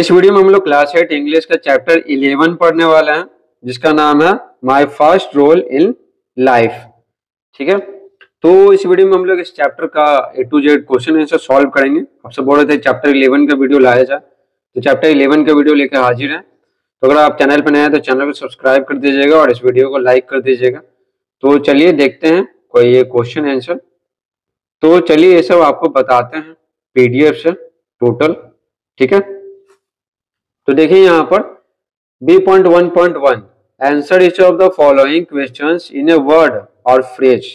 इस वीडियो में हम लोग क्लास 8 इंग्लिश का चैप्टर 11 पढ़ने वाले हैं, जिसका नाम है my first role in life. ठीक है, तो इस वीडियो में हम लोग इस चैप्टर का A to Z question answer solve करेंगे। आपसे बोल रहे थे चैप्टर 11 का वीडियो लाया जाए, तो चैप्टर 11 का वीडियो लेकर हाजिर है। तो अगर आप चैनल पर नए हैं तो चैनल को सब्सक्राइब कर दीजिएगा और इस वीडियो को लाइक कर दीजिएगा। तो चलिए देखते हैं कोई ये क्वेश्चन आंसर। तो चलिए ये सब आपको बताते हैं PDF से टोटल। ठीक है, तो देखिए यहाँ पर B.1.1 answer each of the following questions in a word और फ्रेज।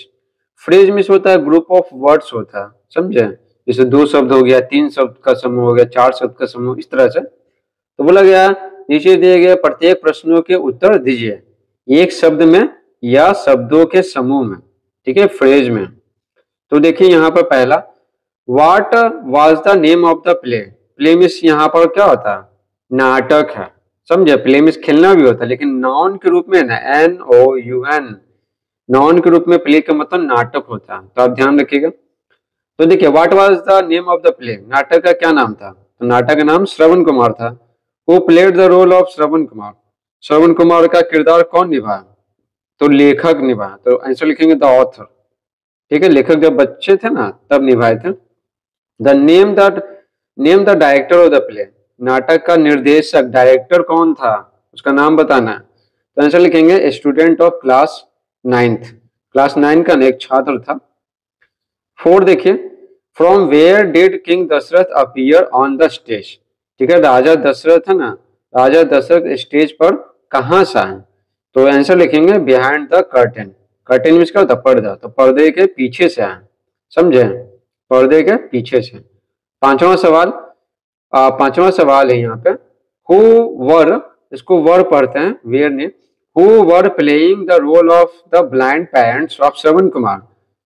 फ्रेज मींस होता है ग्रुप ऑफ वर्ड्स होता है, समझे? जैसे 2 शब्द हो गया, 3 शब्द का समूह हो गया, 4 शब्द का समूह, इस तरह से। तो बोला गया नीचे दिए गए प्रत्येक प्रश्नों के उत्तर दीजिए एक शब्द में या शब्दों के समूह में। ठीक है, फ्रेज में। तो देखिए यहाँ पर पहला, what was the name of the play. Play means यहाँ पर क्या होता है, नाटक है, समझे? प्ले मींस खेलना भी होता है, लेकिन नाउन के रूप में ना, NOUN नाउन के रूप में प्ले का मतलब नाटक होता है, तो आप ध्यान रखिएगा। तो देखिए what was the name of the play, नाटक का क्या नाम था? तो नाटक का नाम श्रवण कुमार था। वो played the role of Shravan Kumar, Shravan Kumar का किरदार कौन निभाया? तो लेखक निभाया। तो आंसर लिखेंगे द ऑथर। ठीक है, लेखक जब बच्चे थे ना तब निभाए थे। The name the director of the play, नाटक का निर्देशक डायरेक्टर कौन था उसका नाम बताना है। तो आंसर लिखेंगे student of class 9th। Class 9 का एक छात्र था। 4 देखिए, from where did king Dasharath appear on the stage. ठीक है, राजा दशरथ है ना, राजा दशरथ स्टेज पर कहाँ से आए? तो आंसर लिखेंगे behind the curtain. Curtain means क्या होता है, पर्दा। तो पर्दे के पीछे से आए, समझे? पर्दे के पीछे से। पांचवा सवाल है यहाँ पे, हु वर, इसको वर पढ़ते हैं, वेयर ने, who were playing the role of the blind parents of Shravan Kumar.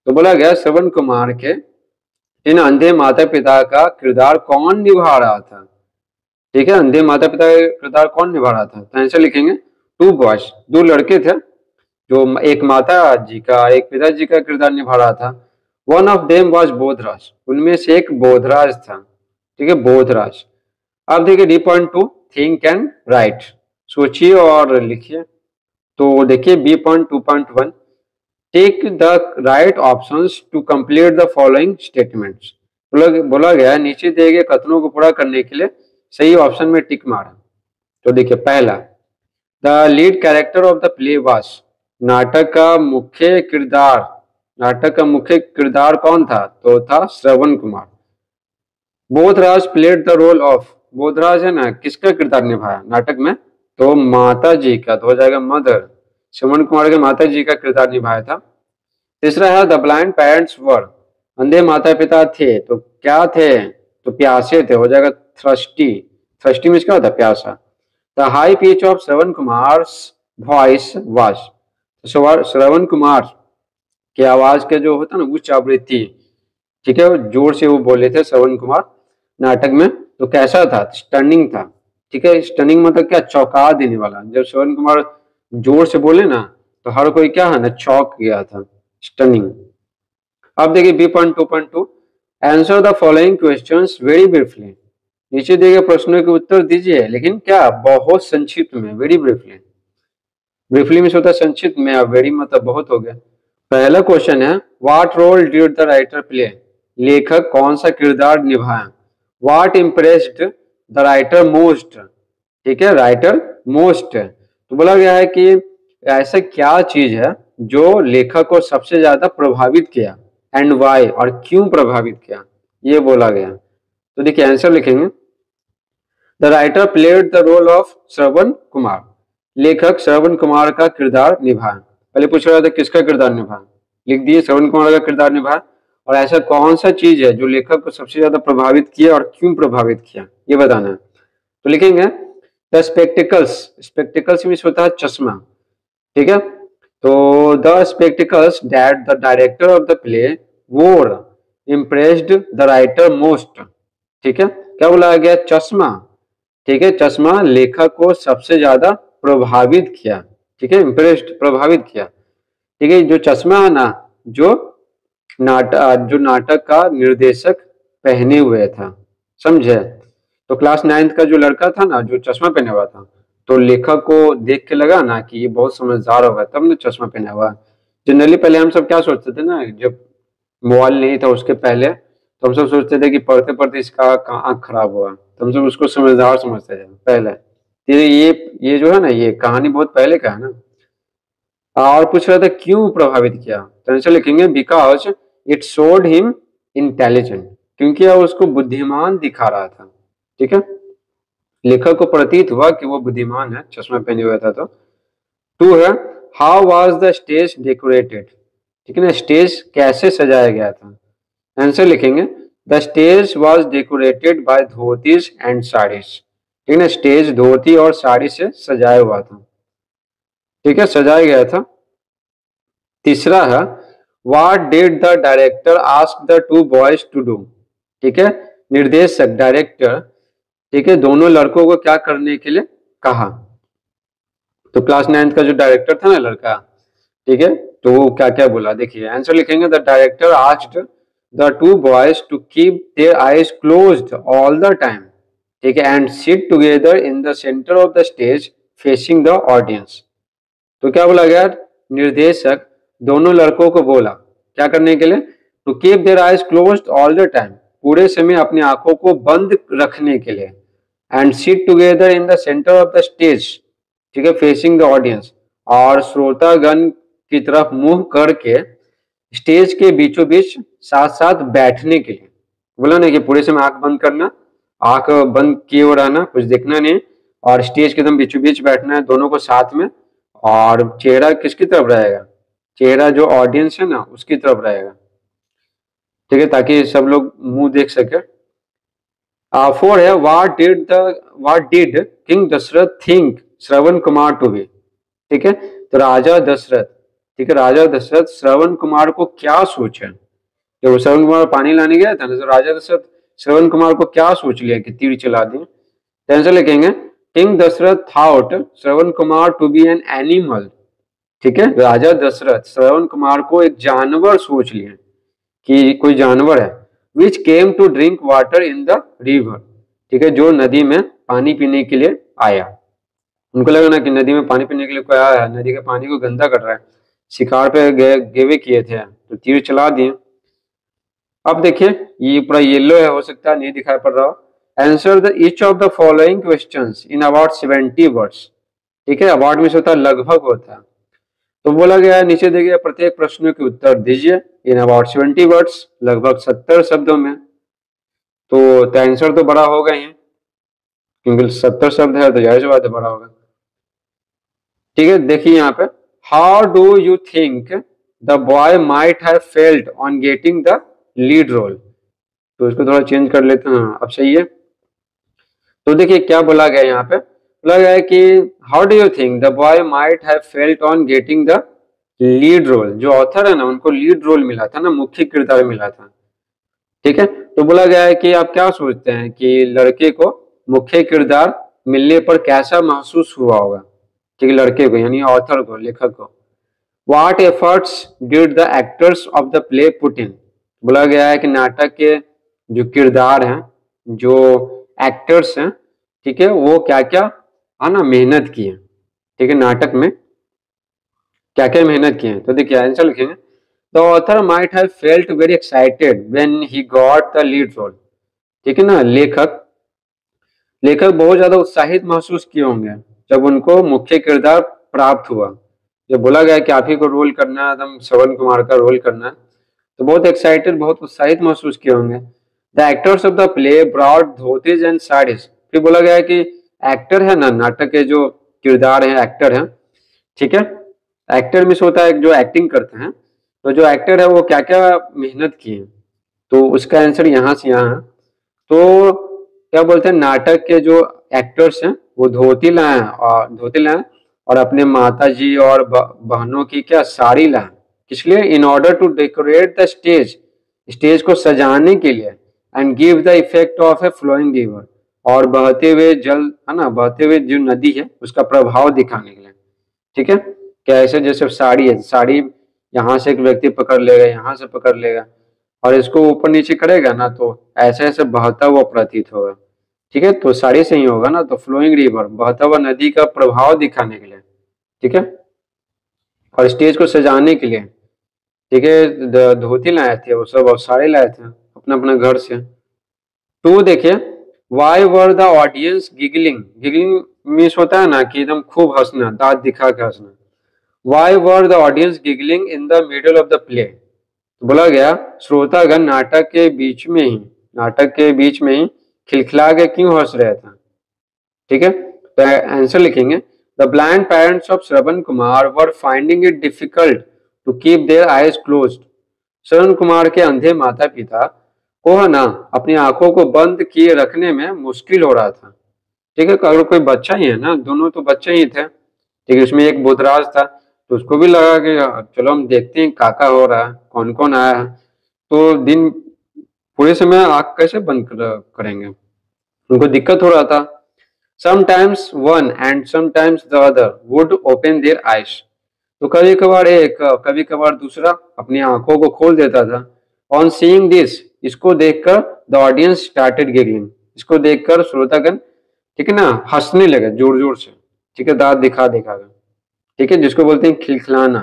तो बोला गया श्रवण कुमार के इन अंधे माता पिता का किरदार कौन निभा रहा था? ठीक है, अंधे माता पिता का किरदार कौन निभा रहा था? तो आंसर लिखेंगे 2 बॉयज। 2 लड़के थे जो एक माता जी का एक पिताजी का किरदार निभा रहा था। One of them was Bodhraj, उनमें से एक बोधराज था। ठीक है, बोधराज। अब देखिए D.2 थिंक एंड राइट, सोचिए और लिखिए। तो देखिए B.2.1 take the right options to complete the following statements. बोला गया नीचे दिए गए कथनों को पूरा करने के लिए सही ऑप्शन में टिक मारा। तो देखिए पहला, the lead character of the play was, नाटक का मुख्य किरदार कौन था? तो था Shravan Kumar. Bodhraj played the role of, Bodhraj है ना किसका किरदार निभाया नाटक में? तो माता जी का, तो हो जाएगा मदर, श्रवण कुमार के माता जी का किरदार निभाया था। तीसरा है द ब्लाइंड पेरेंट्स वर, अंधे माता पिता थे, तो क्या थे? तो प्यासे थे, हो जाएगा थ्रस्टी। थ्रस्टी में क्या होता है, प्यासा। The high pitch of Shravan Kumar's voice was, Shravan Kumar की आवाज के जो होता है ना उच्च आवृत्ति, ठीक है, जोर से वो बोले थे श्रवण कुमार नाटक में। तो कैसा था? स्टनिंग था। ठीक है, स्टनिंग मतलब क्या, चौंका देने वाला। जब श्रवण कुमार जोर से बोले ना तो हर कोई क्या है ना चौंक गया था, स्टनिंग। अब देखिए B.2.2 answer the following questions very briefly, नीचे दिए गए प्रश्नों के उत्तर दीजिए लेकिन क्या, बहुत संक्षिप्त में, वेरी ब्रीफली। ब्रीफली में होता है संक्षिप्त में, अब वेरी मतलब बहुत हो गया। पहला क्वेश्चन है what role did the writer play, लेखक कौन सा किरदार निभाया? What impressed the writer most, ठीक है, राइटर मोस्ट। तो बोला गया है कि ऐसा क्या चीज है जो लेखक को सबसे ज्यादा प्रभावित किया, एंड वाई, और क्यों प्रभावित किया, ये बोला गया। तो देखिए आंसर लिखेंगे the writer played the role of Shravan Kumar, लेखक श्रवण कुमार का किरदार निभाया। पहले पूछ रहा था किसका किरदार निभाया, लिख दिए श्रवण कुमार का किरदार निभाया। और ऐसा कौन सा चीज है जो लेखक को सबसे ज्यादा प्रभावित किया और क्यों प्रभावित किया, ये बताना है। तो लिखेंगे द स्पेक्टिकल्स, स्पेक्टिकल्स मींस होता है चश्मा। ठीक है, तो the spectacles that the director of the play wore impressed the writer most. ठीक है, क्या बोला गया, चश्मा। ठीक है, चश्मा लेखक को सबसे ज्यादा प्रभावित किया। ठीक है, इम्प्रेस्ड, प्रभावित किया। ठीक है, जो चश्मा है ना जो नाटक का निर्देशक पहने हुए था, समझे? तो क्लास 9th का जो लड़का था ना, जो चश्मा पहने हुआ था, तो लेखक को देख के लगा ना कि ये बहुत समझदार होगा, तब ना चश्मा पहना हुआ। जनरली पहले हम सब क्या सोचते थे ना, जब मोबाइल नहीं था उसके पहले, तो हम सब सोचते थे कि पढ़ते पढ़ते इसका आँख खराब हुआ, तो हम सब उसको समझदार समझते थे पहले। ये जो है ना, ये कहानी बहुत पहले का है ना। और पूछ रहा था क्यों प्रभावित किया, तो ऐसे लिखेंगे because it showed him intelligent, क्योंकि वह उसको बुद्धिमान दिखा रहा था। ठीक है, लेखक को प्रतीत हुआ कि वो बुद्धिमान है, चश्मा पहने हुआ था। तो 2 है how was the stage decorated, ठीक है ना, स्टेज कैसे सजाया गया था। आंसर लिखेंगे the stage was decorated by dhotis and saris, ठीक है ना, स्टेज धोती और साड़ी से सजाया हुआ था, ठीक है, सजाया गया था। 3 है what did the director ask the 2 boys to do, ठीक है, निर्देशक डायरेक्टर, ठीक है, दोनों लड़कों को क्या करने के लिए कहा। तो क्लास 9th का जो डायरेक्टर था ना लड़का, ठीक है, तो वो क्या क्या बोला, देखिए आंसर लिखेंगे the director asked the 2 boys to keep their eyes closed all the time, ठीक है, and sit together in the centre of the stage facing the audience. तो क्या बोला गया, निर्देशक दोनों लड़कों को बोला क्या करने के लिए, to keep their eyes closed all the time, पूरे समय अपनी आंखों को बंद रखने के लिए, and sit together in the centre of the stage, ठीक है, फेसिंग द ऑडियंस, और श्रोतागण की तरफ मुंह करके स्टेज के बीचों बीच साथ साथ बैठने के लिए बोला ना, कि पूरे समय आंख बंद करना, आंख बंद किए हुए रहना, कुछ देखना नहीं, और स्टेज के एकदम बीचों बीच बैठना है दोनों को साथ में, और चेहरा किसकी तरफ रहेगा, चेहरा जो ऑडियंस है ना उसकी तरफ रहेगा, ठीक है, ताकि सब लोग मुंह देख सके। 4 है what did king Dasharath think Shravan Kumar to be, ठीक है, तो राजा दशरथ, ठीक है, राजा दशरथ श्रवण कुमार को क्या सोचा, जब वो श्रवण कुमार पानी लाने गया था ना, तो राजा दशरथ श्रवण कुमार को क्या सोच लिया कि तीर चला दें। आंसर लिखेंगे king Dasharath thought Shravan Kumar to be an animal, ठीक है, राजा दशरथ श्रवण कुमार को एक जानवर सोच लिया कि कोई जानवर है। Which came to drink water in the river, ठीक है, जो नदी में पानी पीने के लिए आया, उनको लगा ना कि नदी में पानी पीने के लिए कोई आया है, नदी के पानी को गंदा कर रहा है, शिकार पे गेवे किए थे तो तीर चला दिए। अब देखिए ये पूरा येलो है, हो सकता है नहीं दिखाई पड़ रहा हो। Answer the each of the following questions in about 70 words, ठीक है, अबाउट में से होता है लगभग होता है। तो बोला गया है नीचे देखिए प्रत्येक प्रश्न के उत्तर दीजिए इन अबाउट 70 वर्ड्स, लगभग 70 शब्दों में। तो आंसर तो बड़ा होगा ही, क्योंकि 70 शब्द है तो जाहिर सी बात है बड़ा होगा। ठीक है, देखिए यहाँ पे how do you think the boy might have failed on getting the lead role, तो इसको थोड़ा चेंज कर लेते हैं, अब सही है। तो देखिए क्या बोला गया यहाँ पे, बोला गया है कि how do you think the boy might have failed on getting the lead role, जो ऑथर है ना उनको लीड रोल मिला था ना, मुख्य किरदार मिला था, ठीक है। तो बोला गया है कि आप क्या सोचते हैं कि लड़के को मुख्य किरदार मिलने पर कैसा महसूस हुआ होगा, ठीक है, लड़के को यानी ऑथर को, लेखक को। What efforts did the actors of the play put in, बोला गया है कि नाटक के जो किरदार हैं, जो एक्टर्स हैं, ठीक है, वो क्या क्या है ना मेहनत की है, ठीक है, नाटक में क्या क्या मेहनत की है। तो देखिए आंसर लिखेंगे the author might have felt very excited when he got the lead role, ठीक है ना, लेखक बहुत ज्यादा उत्साहित महसूस किए होंगे जब उनको मुख्य किरदार प्राप्त हुआ, जब बोला गया कि आप ही को रोल करना है, एकदम श्रवण कुमार का रोल करना है, तो बहुत एक्साइटेड, बहुत उत्साहित महसूस किए होंगे। The actors of the play brought dhotis and saris, फिर बोला गया कि एक्टर है ना, नाटक के जो किरदार है, एक्टर है, ठीक है, एक्टर में होता है जो एक्टिंग करते हैं, तो जो एक्टर है वो क्या क्या मेहनत की है, तो उसका आंसर यहाँ से यहाँ है। तो क्या बोलते हैं, नाटक के जो एक्टर्स हैं वो धोती लाए और अपने माताजी और बहनों की क्या साड़ी लाए, इसलिए in order to decorate the stage को सजाने के लिए, and give the effect of a flowing river, और बहते हुए जल है ना, बहते हुए जो नदी है उसका प्रभाव दिखाने के लिए, ठीक है, क्या ऐसे जैसे साड़ी है, साड़ी यहाँ से एक व्यक्ति पकड़ लेगा, यहाँ से पकड़ लेगा और इसको ऊपर नीचे करेगा ना, तो ऐसे ऐसे बहता हुआ प्रतीत होगा, ठीक है, तो साड़ी से ही होगा ना, तो फ्लोइंग रिवर बहता हुआ नदी का प्रभाव दिखाने के लिए, ठीक है, और स्टेज को सजाने के लिए, ठीक है, धोती लाए थे वो सब और साड़ी लाए थे अपना अपना घर से। टू देखिए, why were the audience giggling, giggling means होता है ना कि एकदम खूब हंसना, दांत दिखा के हंसना। Why were the audience giggling in the middle of the play, बोला गया श्रोतागण नाटक के बीच में ही, नाटक के बीच में ही खिलखिला के क्यों हंस रहा था। ठीक है, तो आंसर लिखेंगे, the blind parents of Shravan Kumar were finding it difficult to keep their eyes closed, Shravan Kumar के अंधे माता पिता को है ना अपनी आंखों को बंद किए रखने में मुश्किल हो रहा था। ठीक है, अगर कोई बच्चा ही है ना, दोनों तो बच्चे ही थे, ठीक है, उसमें एक बोधराज था, तो उसको भी लगा कि चलो हम देखते हैं काका हो रहा है, कौन कौन आया है, तो दिन पूरे समय आंख कैसे बंद करेंगे, उनको दिक्कत हो रहा था। Sometimes one and sometimes the other would open their eyes, तो कभी कभार एक कभी कभार दूसरा अपनी आंखों को खोल देता था। ऑन सीइंग दिस, इसको देखकर द ऑडियंस स्टार्टेड गिगलिंग, इसको देखकर श्रोतागण, ठीक है ना, हंसने लगे जोर जोर से, ठीक है, दांत दिखा दिखा कर, ठीक है, जिसको बोलते हैं खिलखिलाना,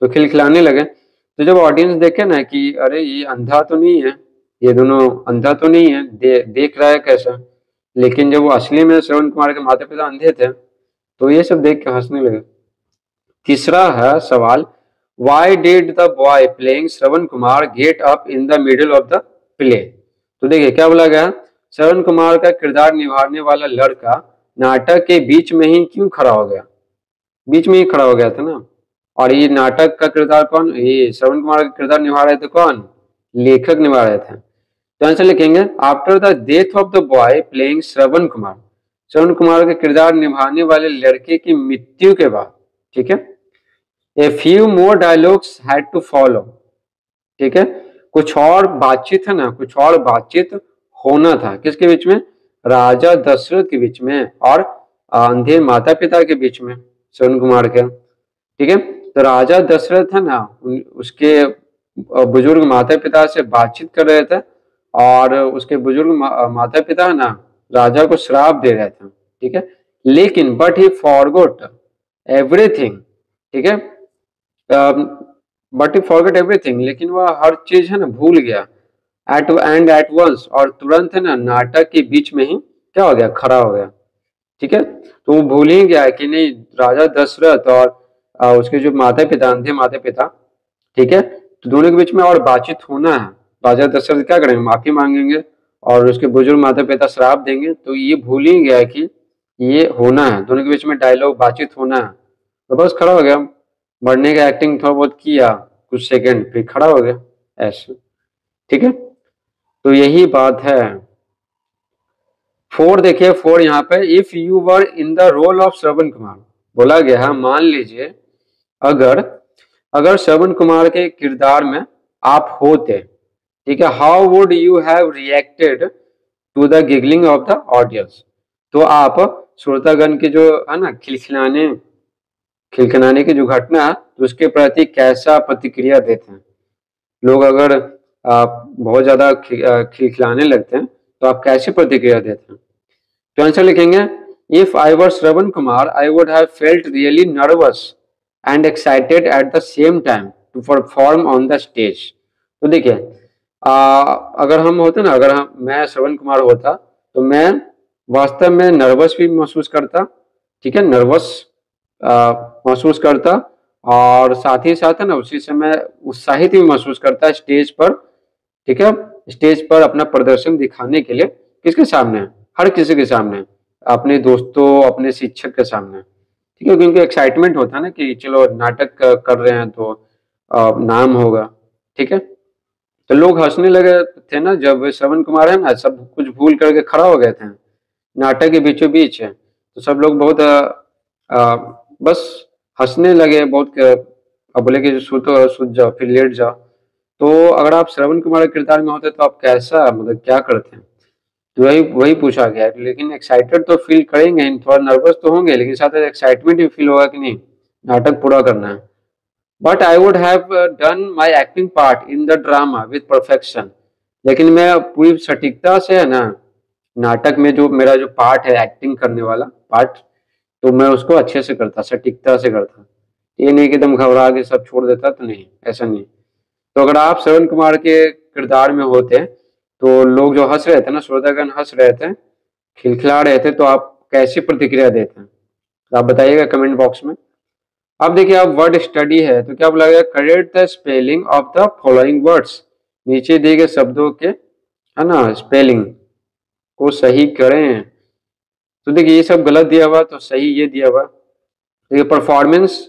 तो खिलखिलाने लगे। तो जब ऑडियंस देखे ना कि अरे ये अंधा तो नहीं है, ये दोनों अंधा तो नहीं है, देख रहा है कैसा, लेकिन जब वो असली में श्रवण कुमार के माता पिता अंधे थे, तो ये सब देख के हंसने लगे। तीसरा है सवाल, why did the boy playing Shravan Kumar get up in the middle of the play, तो देखिए क्या बोला गया, श्रवण कुमार का किरदार निभाने वाला लड़का नाटक के बीच में ही क्यों खड़ा हो गया, बीच में ही खड़ा हो गया था ना, और ये नाटक का किरदार कौन, ये श्रवण कुमार का किरदार निभा रहे थे कौन, लेखक निभा रहे थे। तो आंसर लिखेंगे, after the death of the boy playing Shravan Kumar, Shravan Kumar के किरदार निभाने वाले लड़के की मृत्यु के बाद, ठीक है, a few more dialogues had to follow, ठीक है, कुछ और बातचीत है ना, कुछ और बातचीत होना था, किसके बीच में, राजा दशरथ के बीच में और अंधे माता पिता के बीच में श्रवण कुमार के, ठीक है। तो राजा दशरथ है ना, उसके बुजुर्ग माता पिता से बातचीत कर रहे थे, और उसके बुजुर्ग माता पिता है ना राजा को श्राप दे रहे थे, ठीक है, लेकिन बट ही फॉरगॉट एवरीथिंग, ठीक है, बट ही फॉरगॉट एवरीथिंग, लेकिन वह हर चीज है ना भूल गया, एट वंस, और तुरंत है ना नाटक के बीच में ही क्या हो गया, खड़ा हो गया, ठीक है। तो वो भूल ही गया कि नहीं, राजा दशरथ और उसके जो माता पिता अंधे माता पिता, ठीक है, तो दोनों के बीच में और बातचीत होना है, राजा दशरथ क्या करेंगे, माफी मांगेंगे और उसके बुजुर्ग माता पिता श्राप देंगे, तो ये भूल ही गया कि ये होना है, दोनों के बीच में डायलॉग बातचीत होना है, तो बस खड़ा हो गया, बढ़ने का एक्टिंग थोड़ा बहुत किया कुछ सेकेंड, फिर खड़ा हो गया ऐसे, ठीक है। तो यही बात है। फोर देखिए, फोर यहाँ पे, if you were in the role of Shravan Kumar, बोला गया है मान लीजिए अगर श्रवण कुमार के किरदार में आप होते, ठीक है, how would you have reacted to the giggling of the audience, तो आप श्रोतागण के जो है ना खिलखिलाने की जो घटना है, तो उसके प्रति कैसा प्रतिक्रिया देते हैं लोग, अगर आप बहुत ज्यादा खिलखिलाने लगते हैं तो आप कैसी प्रतिक्रिया देते हैं। तो आंसर लिखेंगे, if I were Shravan Kumar I would have felt really nervous and excited at the same time to perform on the stage, तो देखिए अगर हम होते ना, अगर हम मैं श्रवण कुमार होता तो मैं वास्तव में नर्वस भी महसूस करता, ठीक है, नर्वस महसूस करता, और साथ ही साथ है ना उसी समय उत्साहित भी महसूस करता स्टेज पर, ठीक है, स्टेज पर अपना प्रदर्शन दिखाने के लिए, किसके सामने, हर किसी के सामने, अपने दोस्तों अपने शिक्षक के सामने, ठीक है, क्योंकि एक्साइटमेंट होता है ना कि चलो नाटक कर रहे हैं तो नाम होगा, ठीक है। तो लोग हंसने लगे थे ना जब श्रवण कुमार है ना सब कुछ भूल करके खड़ा हो गए थे नाटक के बीचों बीच, तो सब लोग बहुत बस हंसने लगे, बहुत बोले कि सूत जाओ फिर लेट जाओ। तो अगर आप श्रवण कुमार के किरदार में होते तो आप कैसा मतलब क्या करते हैं, तो वही पूछा गया, लेकिन एक्साइटेड तो फील करेंगे, थोड़ा नर्वस तो होंगे, लेकिन साथ ही एक्साइटमेंट भी फील होगा कि नहीं नाटक पूरा करना है। But I would have done my acting part in the drama with perfection, लेकिन मैं पूरी सटीकता से है ना नाटक में जो मेरा जो पार्ट है एक्टिंग करने वाला पार्ट, तो मैं उसको अच्छे से करता, सटीकता से करता। ये नहीं कि एकदम घबरा के सब छोड़ देता, तो नहीं, ऐसा नहीं। तो अगर आप श्रवण कुमार के किरदार में होते तो लोग जो हंस रहे थे ना, श्रोतागण हंस रहे थे, खिलखिला रहे थे, तो आप कैसी प्रतिक्रिया देते हैं, तो आप बताइएगा कमेंट बॉक्स में। अब देखिए, अब वर्ड स्टडी है तो क्या आप लगेगा correct the spelling of the following words, नीचे दिए गए शब्दों के है ना स्पेलिंग को सही करें। तो देखिए ये सब गलत दिया हुआ, तो सही ये दिया हुआ। देखिए परफॉर्मेंस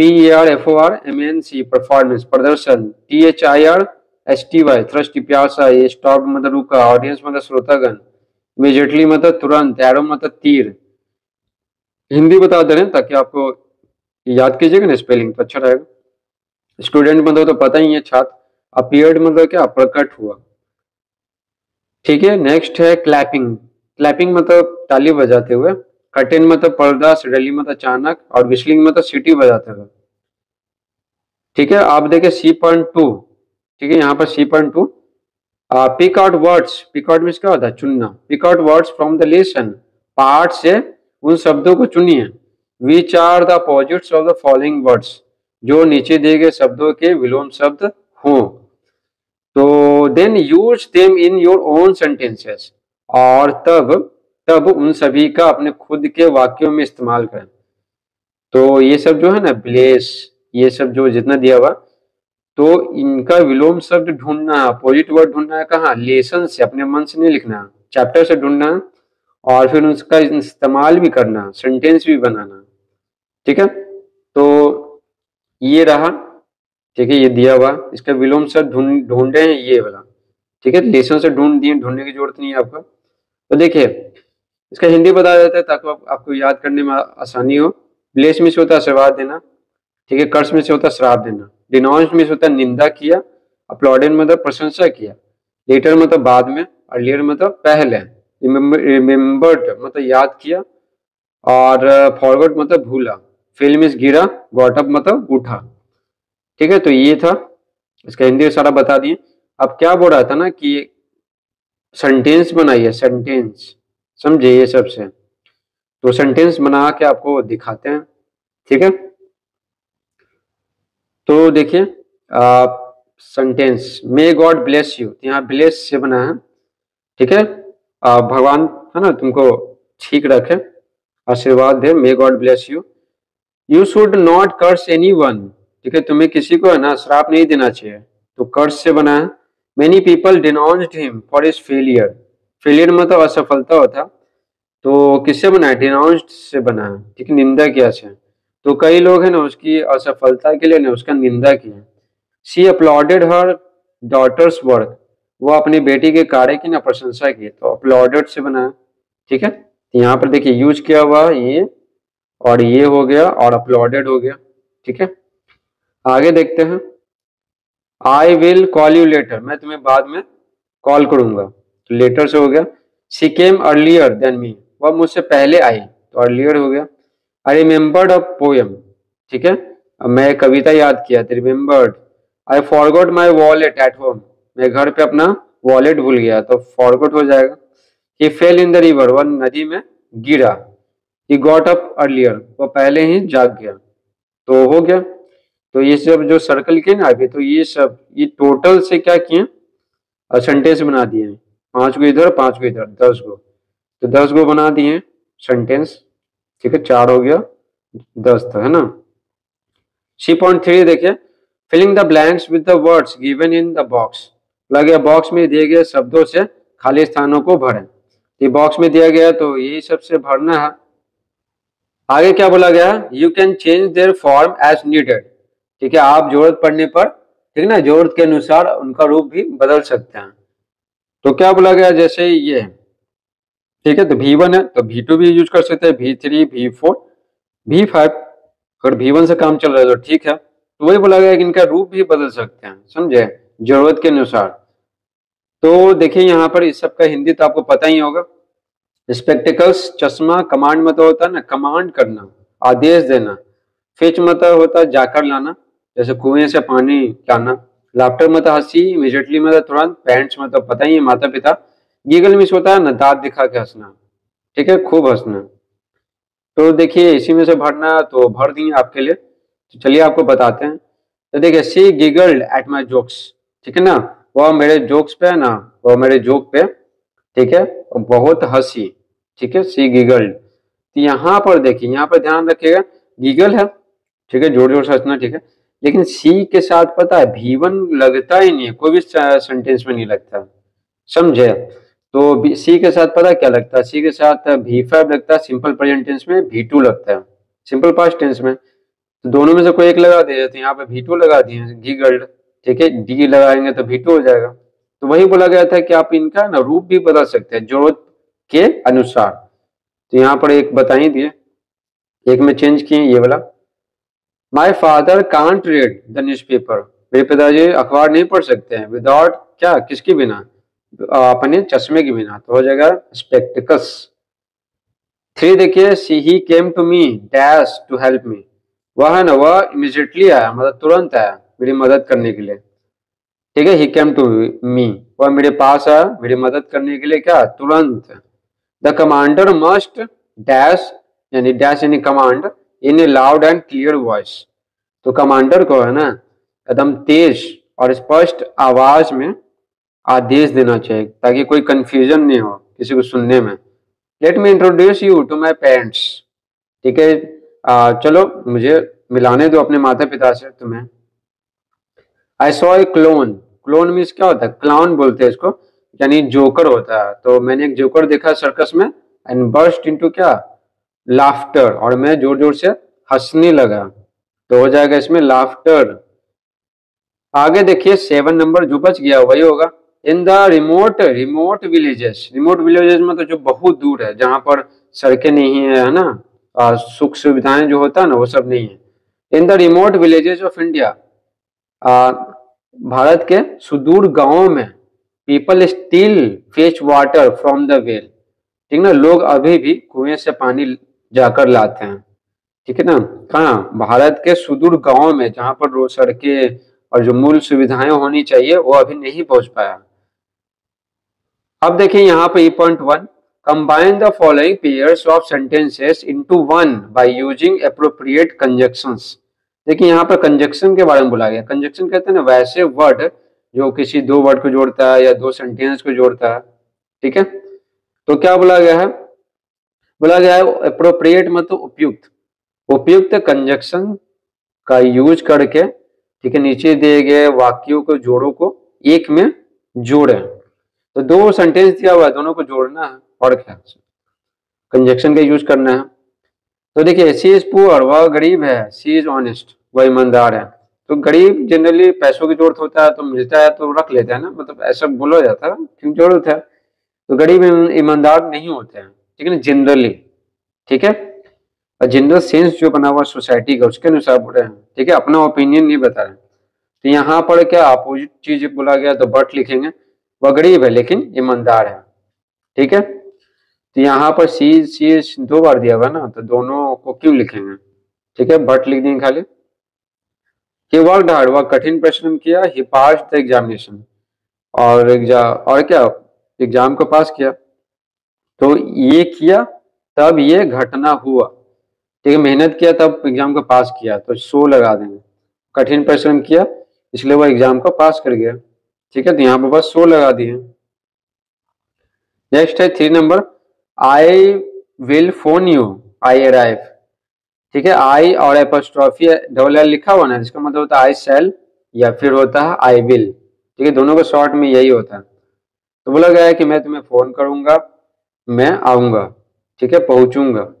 PERFORMANC परफॉर्मेंस प्रदर्शन, THIRSTY थ्रस्टी प्यासा, ये स्टॉप मतलब रुका, ऑडियंस मतलब श्रोतागण, इमीडिएटली मतलब तुरंत, एरो मतलब तीर। हिंदी बता दे रहे हैं ताकि आपको याद कीजिएगा ना स्पेलिंग, तो अच्छा रहेगा। स्टूडेंट मतलब तो पता ही है छात्र, अपीयर्ड मतलब क्या प्रकट हुआ, ठीक है। नेक्स्ट है क्लैपिंग, क्लैपिंग मतलब ताली बजाते हुए, कर्टेन मतलब पर्दा, सडनली मतलब अचानक, और विस्लिंग मतलब सीटी बजाते हुए, ठीक है। आप देखें C.2, ठीक है, यहाँ पर C.2 pick out words, pick out means क्या होता है चुनना, pick out words from the lesson part से उन शब्दों को चुनिए, which are the opposites of the following words, जो नीचे दिए गए शब्दों के विलोम शब्द हों, तो then use them in your own sentences, और तब उन सभी का अपने खुद के वाक्यों में इस्तेमाल करें। तो ये सब जो है ना ब्लेस, ये सब जो जितना दिया हुआ, तो इनका विलोम शब्द ढूंढना, अपोजिट वर्ड ढूंढना है, कहाँ लेसन से, अपने मन से नहीं लिखना, चैप्टर से ढूंढना, और फिर उसका इस्तेमाल भी करना, सेंटेंस भी बनाना, ठीक है। तो ये रहा, ठीक है, ये दिया हुआ, इसका विलोम शब्द ढूंढे हैं ये वाला, ठीक है, लेसन से ढूंढ दिए, ढूंढने की जरूरत नहीं है आपको। तो देखिए इसका हिंदी बता देते हैं ताकि आपको याद करने में आसानी हो। ब्लेस में से होता है आशीर्वाद देना, ठीक है, कर्स में से होता है श्राप देना, डिनाउंस में से होता है निंदा किया, अपलॉडेड मतलब प्रशंसा किया, लेटर मतलब बाद में, अर्लियर मतलब पहले, रिमेम्बर्ड मतलब याद किया, और फॉरवर्ड मतलब भूला, फेल मीन्स गिरा, गॉट अप मतलब उठा, ठीक है। तो ये था, इसका हिंदी सारा बता दिए। अब क्या बोल रहा था ना कि सेंटेंस बनाइए, सेंटेंस समझे ये सबसे, तो सेंटेंस बना के आपको दिखाते हैं, ठीक है। तो देखिए sentence may God bless you, यहाँ ब्लेस से बना है, ठीक है, भगवान है ना तुमको ठीक रखे, आशीर्वाद दे, may God bless you. You should not curse anyone, ठीक है, तुम्हें किसी को है ना श्राप नहीं देना चाहिए, तो कर्स से बना है। Many people denounced him for his failure, failure मतलब असफलता होता, तो किससे बना है डिनाउंस्ड से बना है, ठीक है, निंदा किया से, तो कई लोग है ना उसकी असफलता के लिए ना उसका निंदा किया। She applauded her daughter's work, वो अपनी बेटी के कार्य की ना प्रशंसा की, तो अपलॉडेड से बना है, ठीक है। यहाँ पर देखिए यूज किया हुआ ये हो गया और अपलॉडेड हो गया, ठीक है। आगे देखते हैं, I will call you later, मैं तुम्हें बाद में कॉल करूंगा, तो लेटर से हो गया। She came earlier than me, वह मुझसे पहले आई, तो अर्लियर हो गया। आई रिमेम्बर्ड अ पोएम, ठीक है, मैं कविता याद किया, तो remembered. I forgot my wallet at home, मैं घर पे अपना वॉलेट भूल गया, तो फॉरगॉट हो जाएगा। He fell in the river, वह नदी में गिरा। ही गॉट अप अर्लियर, वह पहले ही जाग गया, तो हो गया। तो ये सब जो सर्कल के ना आगे, तो ये सब ये टोटल से क्या किए सेंटेंस बना दिए, 5 को इधर 5 को इधर 10 को, तो 10 को बना दिए सेंटेंस, ठीक है, 4 हो गया 10 था है ना। 3.3 देखिए, filling the blanks with the words given in the box, लगे बॉक्स में दिए गए शब्दों से खाली स्थानों को भरें, ये बॉक्स में दिया गया तो यही सबसे भरना है। आगे क्या बोला गया, you can change their form as needed, ठीक है, आप जरूरत पड़ने पर, ठीक है ना, जरूरत के अनुसार उनका रूप भी बदल सकते हैं। तो क्या बोला गया, जैसे ये, ठीक है, तो V1 है तो V2 भी यूज कर सकते हैं, V3 V4 V5, अगर V1 से काम चल रहा है तो ठीक है, तो वही बोला गया कि इनका रूप भी बदल सकते हैं, समझे, जरूरत के अनुसार। तो देखिए यहाँ पर इस सब का हिंदी तो आपको पता ही होगा। स्पेक्टिकल्स चश्मा, कमांड मतलब होता है ना कमांड करना, आदेश देना। फेच मतलब होता है जाकर लाना, जैसे कुएं से पानी लाना। लाफ्टर मतलब हंसी, इमीडिएटली मतलब तुरंत। पेरेंट्स मतलब पता ही है माता पिता। ये गले में इसको होता है ना दांत दिखा के हंसना, ठीक है, खूब हंसना। तो देखिए इसी में से भरना, तो भर दिए आपके लिए। तो चलिए आपको बताते हैं। तो देखिए she giggled at my jokes, ठीक है ना, वह मेरे जोक्स पे है ना, वह मेरे जोक पे, ठीक है, बहुत हंसी, ठीक है, सी गिगल्ड। तो यहाँ पर देखिए, यहाँ पर ध्यान रखिएगा गिगल है, ठीक है, जोर जोर से हंसना, ठीक है, लेकिन सी के साथ पता है भीवन लगता ही नहीं, कोई भी सेंटेंस में नहीं लगता, समझे। तो सी के साथ पता क्या लगता है, सी के साथ भी5 लगता है सिंपल प्रेजेंट टेंस में, भी2 लगता है सिंपल पास्ट टेंस में। तो दोनों में से कोई एक लगा दिया, तो यहाँ पे भी2 लगा दिए गिगल्ड, ठीक है, डी लगाएंगे तो भी2 हो जाएगा। तो वही बोला गया था कि आप इनका ना रूप भी बदल सकते हैं जरूरत के अनुसार। तो यहाँ पर एक बता ही दिए, एक में चेंज किए ये वाला। My father can't read the newspaper, मेरे पिताजी अखबार नहीं पढ़ सकते हैं विदाउट क्या, किसके बिना, अपने चश्मे के बिना, तो हो जाएगा स्पेक्टिकल्स। 3 देखिए see he came to me dash to help me, वह है ना वह इमीडिएटली आया, मतलब तुरंत आया मेरी मदद करने के लिए, ठीक है, ही केम टू मी, वह मेरे पास आया मेरी मदद करने के लिए, क्या, तुरंत। द कमांडर मस्ट डैश, यानी डैश यानी command, in a loud and clear voice, तो कमांडर को है ना एकदम तेज और स्पष्ट आवाज में आदेश देना चाहिए ताकि कोई कंफ्यूजन नहीं हो किसी को सुनने में। Let me introduce you to my parents, ठीक है, चलो मुझे मिलाने दो अपने माता पिता से तुम्हें। I saw a clown, clown means क्या होता है, क्लाउन बोलते हैं इसको, यानी जोकर होता है। तो मैंने एक जोकर देखा सर्कस में, एंड बर्स्ट इनटू क्या, लाफ्टर, और मैं जोर जोर से हंसने लगा, तो हो जाएगा इसमें लाफ्टर। आगे देखिए 7 नंबर जो बच गया वही होगा। In the remote villages, remote villages मतलब जो बहुत दूर है, जहाँ पर सड़कें नहीं है ना, सुख सुविधाएं जो होता है ना वो सब नहीं है। In the remote villages of India, भारत के सुदूर गांवों में, people still fetch water from the well, ठीक ना, लोग अभी भी कुएं से पानी जाकर लाते हैं, ठीक है ना, कहाँ, भारत के सुदूर गांवों में जहाँ पर रोज सड़कें और जो मूल सुविधाएं होनी चाहिए वो अभी नहीं पहुंच पाया। अब देखिए यहाँ पे 8.1 combine the following pairs of sentences into one by using appropriate conjunctions. देखिए यहाँ पर कंजक्शन के बारे में बोला गया। कंजक्शन कहते हैं ना वैसे वर्ड जो किसी दो वर्ड को जोड़ता है या दो सेंटेंस को जोड़ता है, ठीक है। तो क्या बोला गया है, बोला गया है एप्रोप्रिएट मतलब उपयुक्त, उपयुक्त कंजक्शन का यूज करके, ठीक है, नीचे दिए गए वाक्यों को जोड़ों को एक में जोड़ें। तो दो सेंटेंस दिया हुआ है, दोनों को जोड़ना है और क्या कंजक्शन का यूज करना है। तो देखिए सी इज पुअर, वह गरीब है, सी इज ऑनेस्ट, वह ईमानदार है। तो गरीब जनरली पैसों की जरूरत होता है, तो मिलता है तो रख लेता है ना, मतलब ऐसा बोला जाता है क्योंकि जरूरत है। तो गरीब ईमानदार नहीं होते हैं, ठीक है ना, जनरली, ठीक है, जनरल सेंस जो बना हुआ सोसाइटी का उसके अनुसार बोल रहे हैं, ठीक है, अपना ओपिनियन नहीं बता रहे। तो यहाँ पर क्या अपोजिट चीज बोला गया, तो बट लिखेंगे, वह गरीब है लेकिन ईमानदार है, ठीक है। तो यहाँ पर सी 2 बार दिया हुआ ना, तो दोनों को क्यों लिखेंगे, ठीक है, बट लिख देंगे खाली। ही वर्क हार्ड, वह कठिन परिश्रम किया, ही पास द एग्जामिनेशन, और क्या एग्जाम को पास किया। तो ये किया तब ये घटना हुआ, ठीक है, मेहनत किया तब एग्जाम को पास किया, तो 100 लगा देंगे। कठिन परिश्रम किया इसलिए वह एग्जाम को पास कर गया, ठीक है, तो यहाँ पर बस 100 लगा दिए। नेक्स्ट है 3 number I will phone you I arrive, ठीक है, आई और एपोस्ट्रॉफी डबल लिखा हुआ ना, जिसका मतलब होता है आई सेल या फिर होता है आई विल, ठीक है, दोनों को शॉर्ट में यही होता है। तो बोला गया है कि मैं तुम्हें फोन करूंगा, मैं आऊंगा, ठीक है, पहुंचूंगा,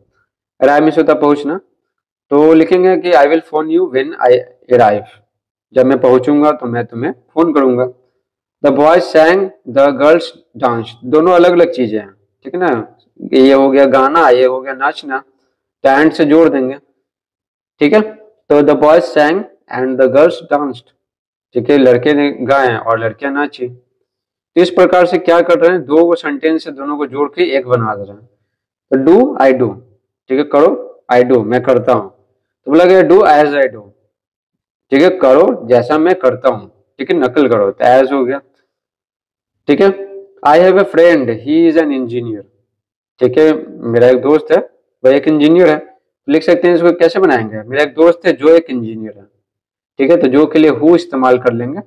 अराइव से होता पहुंचना। तो लिखेंगे कि I will phone you when I arrive, जब मैं पहुंचूंगा तो मैं तुम्हें फोन करूंगा। The boys sang the girls dance, दोनों अलग अलग चीजें हैं, ठीक है ना, ये हो गया गाना, ये हो गया नाचना, टैंट से जोड़ देंगे, ठीक है। तो the boys sang and the girls danced, ठीक है, लड़के ने गाए और लड़कियां नाची। तो इस प्रकार से क्या कर रहे हैं, दो सेंटेंस से दोनों को जोड़ के एक बना दे रहे हैं। तो डू आई डू, ठीक है, करो आई डू, मैं करता हूँ। तो बोला गया डू एज आई डू, ठीक है, करो जैसा मैं करता हूँ, ठीक है, नकल करो, तो एज हो गया, ठीक है। I have a friend he is an engineer. ठीक है, मेरा एक दोस्त है वह एक इंजीनियर है। लिख सकते हैं इसको कैसे बनाएंगे, मेरा एक दोस्त है जो एक इंजीनियर है। ठीक है, तो जो के लिए हु इस्तेमाल कर लेंगे।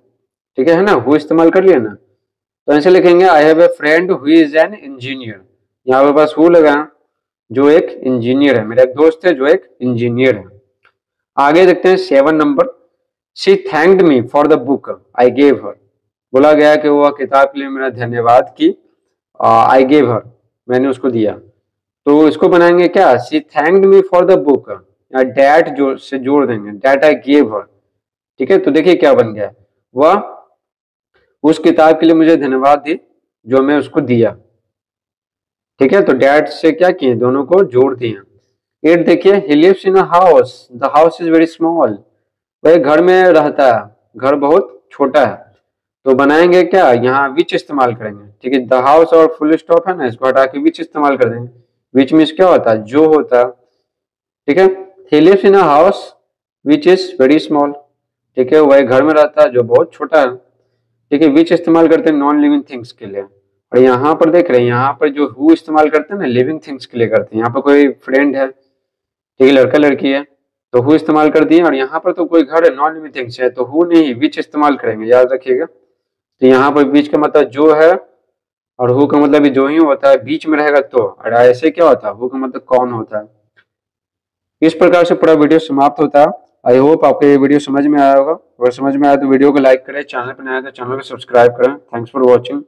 ठीक है ना, हु इस्तेमाल कर लिया ना, तो ऐसे लिखेंगे I have a friend who is an engineer. यहाँ पे पास हु लगा जो एक इंजीनियर है, मेरा एक दोस्त है जो एक इंजीनियर है। आगे देखते हैं 7 नंबर, she thanked me for the book I gave her. बोला गया कि वह किताब के लिए मेरा धन्यवाद की, आई गेव हर मैंने उसको दिया। तो इसको बनाएंगे क्या, she thanked me for the book, या डैट जो से जोड़ देंगे, डैट आई गेव हर। ठीक है, तो देखिए क्या बन गया, वह उस किताब के लिए मुझे धन्यवाद दी जो मैं उसको दिया। ठीक है, तो डैट से क्या किए, दोनों को जोड़ दिया। 8 देखिए, he lives in a house, the house is very small. वह घर में रहता है, घर बहुत छोटा है। तो बनाएंगे क्या, यहाँ विच इस्तेमाल करेंगे। ठीक है, द हाउस और फुल स्टॉप है ना, इसको हटा के विच इस्तेमाल कर देंगे। विच मीन्स क्या होता है, जो होता है। ठीक है, he lives in a house which is very small. ठीक है, वह घर में रहता है जो बहुत छोटा है। ठीक है, विच इस्तेमाल करते हैं नॉन लिविंग थिंग्स के लिए। और यहाँ पर देख रहे हैं, यहाँ पर जो हु इस्तेमाल करते हैं ना, लिविंग थिंग्स के लिए करते हैं। यहाँ पर कोई फ्रेंड है, ठीक है, लड़का लड़की है, तो हु इस्तेमाल कर दिए। और यहाँ पर तो कोई घर है, नॉन लिविंग थिंग्स है, तो हु नहीं विच इस्तेमाल करेंगे, याद रखिएगा। तो यहाँ पर बीच का मतलब जो है, और हु का मतलब भी जो ही होता है, बीच में रहेगा तो। और ऐसे क्या होता है, हु का मतलब कौन होता है। इस प्रकार से पूरा वीडियो समाप्त होता है। आई होप आपको ये वीडियो समझ में आया होगा, और समझ में आया तो वीडियो को लाइक करें, चैनल पर नया है तो चैनल को सब्सक्राइब करें। Thanks for watching.